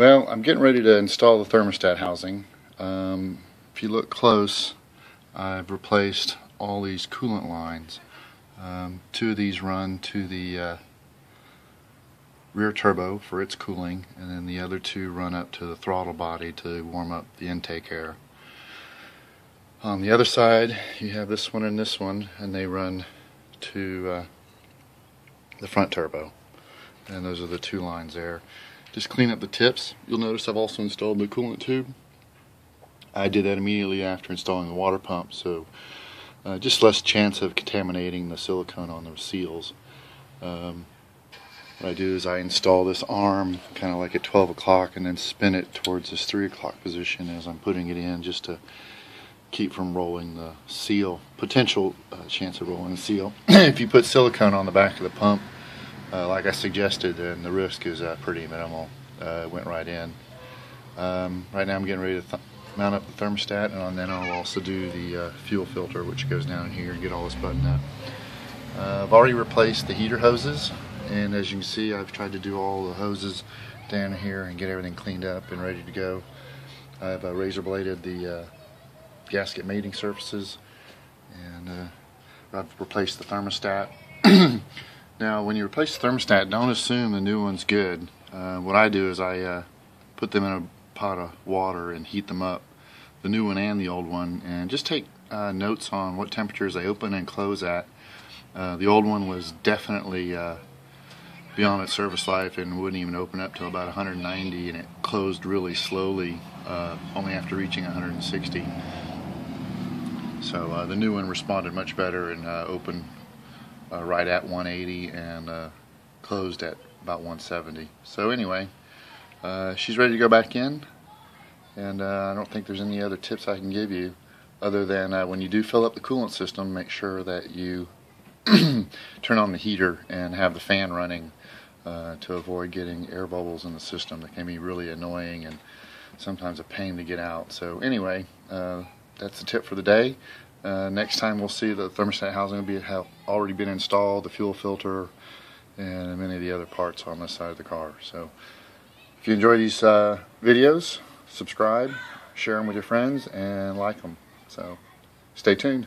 Well, I'm getting ready to install the thermostat housing. If you look close, I've replaced all these coolant lines. Two of these run to the rear turbo for its cooling, and then the other two run up to the throttle body to warm up the intake air. On the other side, you have this one, and they run to the front turbo. And those are the two lines there. Just clean up the tips. You'll notice I've also installed the coolant tube. I did that immediately after installing the water pump, so just less chance of contaminating the silicone on those seals. What I do is I install this arm kind of like at 12 o'clock and then spin it towards this 3 o'clock position as I'm putting it in, just to keep from rolling the seal, potential chance of rolling the seal. If you put silicone on the back of the pump, like I suggested, then the risk is pretty minimal. It went right in. Right now I'm getting ready to mount up the thermostat, and then I'll also do the fuel filter, which goes down in here and get all this buttoned up. I've already replaced the heater hoses, and as you can see, I've tried to do all the hoses down here and get everything cleaned up and ready to go. I've razor bladed the gasket mating surfaces, and I've replaced the thermostat. Now, when you replace the thermostat, don't assume the new one's good. What I do is I put them in a pot of water and heat them up, the new one and the old one, and just take notes on what temperatures they open and close at. The old one was definitely beyond its service life and wouldn't even open up till about 190, and it closed really slowly, only after reaching 160. So the new one responded much better and opened right at 180 and closed at about 170. So anyway, she's ready to go back in, and I don't think there's any other tips I can give you other than when you do fill up the coolant system, make sure that you turn on the heater and have the fan running to avoid getting air bubbles in the system that can be really annoying and sometimes a pain to get out. So anyway, that's the tip for the day. Next time we'll see the thermostat housing will have already been installed, the fuel filter, and many of the other parts on this side of the car. So if you enjoy these videos, subscribe, share them with your friends, and like them. So stay tuned.